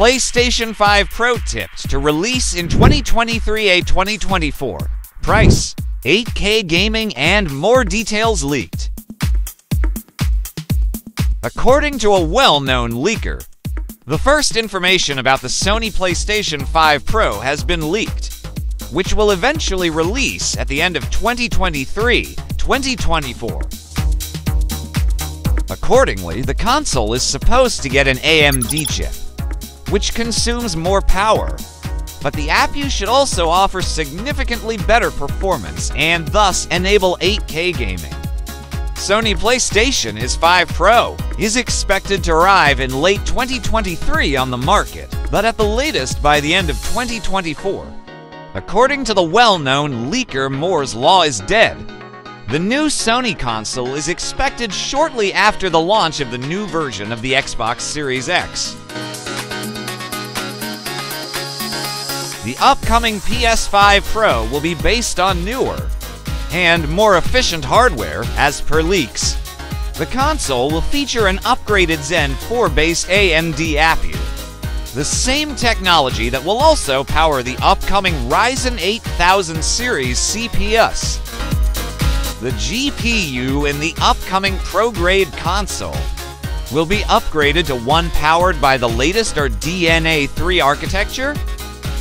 PlayStation 5 Pro tips to release in 2023-2024. Price, 8K gaming and more details leaked. According to a well-known leaker, the first information about the Sony PlayStation 5 Pro has been leaked, which will eventually release at the end of 2023-2024. Accordingly, the console is supposed to get an AMD chip, which consumes more power, but the APU should also offer significantly better performance and thus enable 8K gaming. Sony PlayStation 5 Pro is expected to arrive in late 2023 on the market, but at the latest by the end of 2024. According to the well-known leaker Moore's Law is Dead, the new Sony console is expected shortly after the launch of the new version of the Xbox Series X. The upcoming PS5 Pro will be based on newer and more efficient hardware, as per leaks. The console will feature an upgraded Zen 4-based AMD APU, the same technology that will also power the upcoming Ryzen 8000 series CPUs. The GPU in the upcoming Pro-grade console will be upgraded to one powered by the latest RDNA 3 architecture.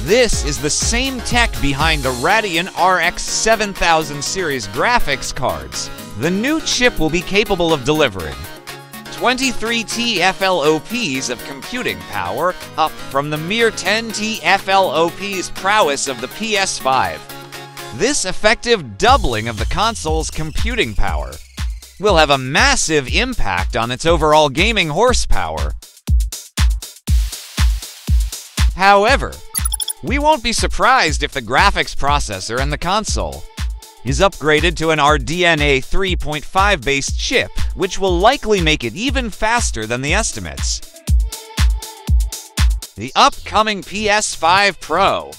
This is the same tech behind the Radeon RX 7000 series graphics cards. The new chip will be capable of delivering 23 TFLOPs of computing power, up from the mere 10 TFLOPs prowess of the PS5. This effective doubling of the console's computing power will have a massive impact on its overall gaming horsepower. However, we won't be surprised if the graphics processor in the console is upgraded to an RDNA 3.5-based chip, which will likely make it even faster than the estimates. The upcoming PS5 Pro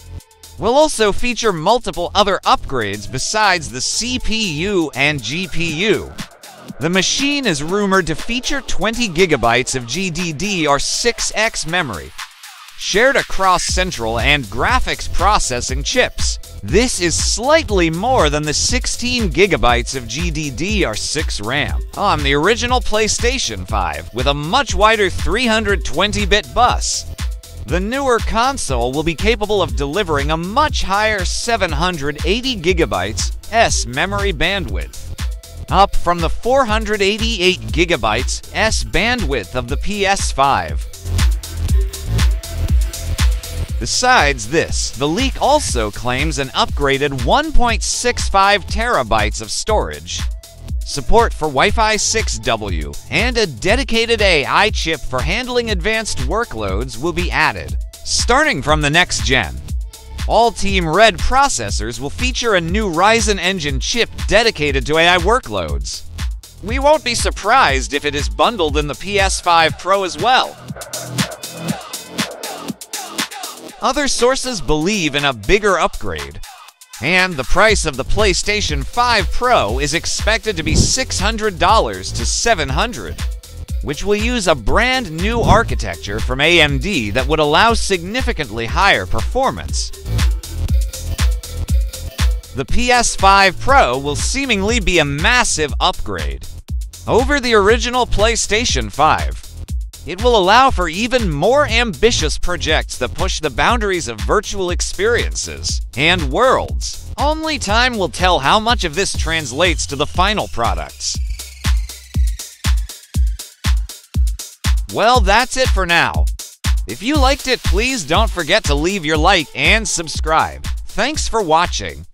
will also feature multiple other upgrades besides the CPU and GPU. The machine is rumored to feature 20 gigabytes of GDDR6X memory, shared across central and graphics processing chips. This is slightly more than the 16 gigabytes of GDDR6 RAM on the original PlayStation 5, with a much wider 320-bit bus. The newer console will be capable of delivering a much higher 780 gigabytes memory bandwidth, up from the 488 gigabytes bandwidth of the PS5. Besides this, the leak also claims an upgraded 1.65 terabytes of storage, support for Wi-Fi 6W, and a dedicated AI chip for handling advanced workloads will be added, starting from the next gen. All Team Red processors will feature a new Ryzen Engine chip dedicated to AI workloads. We won't be surprised if it is bundled in the PS5 Pro as well. Other sources believe in a bigger upgrade, and the price of the PlayStation 5 Pro is expected to be $600 to $700, which will use a brand new architecture from AMD that would allow significantly higher performance. The PS5 Pro will seemingly be a massive upgrade over the original PlayStation 5. It will allow for even more ambitious projects that push the boundaries of virtual experiences and worlds. Only time will tell how much of this translates to the final products. Well, that's it for now. If you liked it, please don't forget to leave your like and subscribe. Thanks for watching.